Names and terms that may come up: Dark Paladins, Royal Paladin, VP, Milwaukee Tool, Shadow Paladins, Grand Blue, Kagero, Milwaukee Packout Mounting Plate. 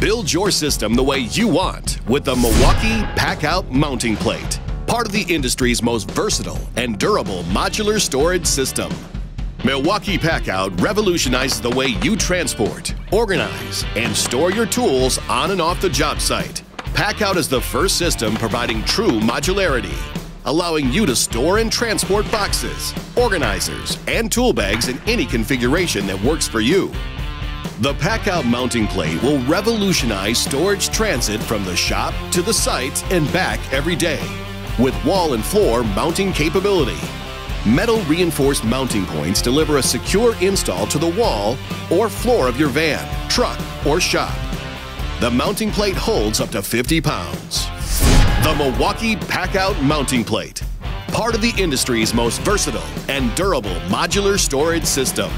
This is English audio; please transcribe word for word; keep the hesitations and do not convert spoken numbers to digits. Build your system the way you want with the Milwaukee Packout Mounting Plate, part of the industry's most versatile and durable modular storage system. Milwaukee Packout revolutionizes the way you transport, organize, and store your tools on and off the job site. Packout is the first system providing true modularity, allowing you to store and transport boxes, organizers, and tool bags in any configuration that works for you. The Packout Mounting Plate will revolutionize storage transit from the shop to the site and back every day, with wall and floor mounting capability. Metal reinforced mounting points deliver a secure install to the wall or floor of your van, truck, or shop. The mounting plate holds up to fifty pounds. The Milwaukee Packout Mounting Plate, part of the industry's most versatile and durable modular storage system.